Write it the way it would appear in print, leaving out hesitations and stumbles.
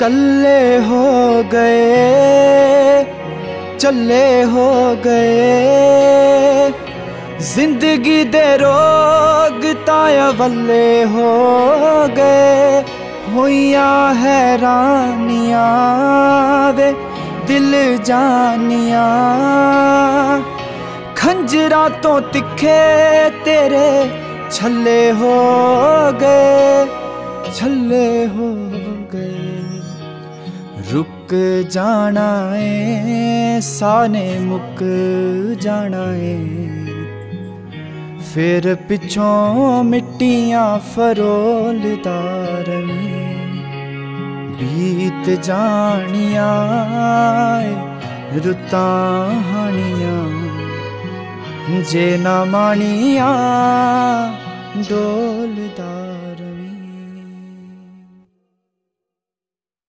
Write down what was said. कल्ले हो गए चल्ले हो गए जिंदगी दे रोग ताया वल्ले हो गए होया हैरानिया वे दिल जानिया खंजरा तो तिखे तेरे छल्ले हो गए छल्ले हो गए। रुक जाना है साने मुक जाना है फिर पिछों मिट्टियां फरोलदार में बीत जानिया रुता हानिया जे ना मानिया डोलदार।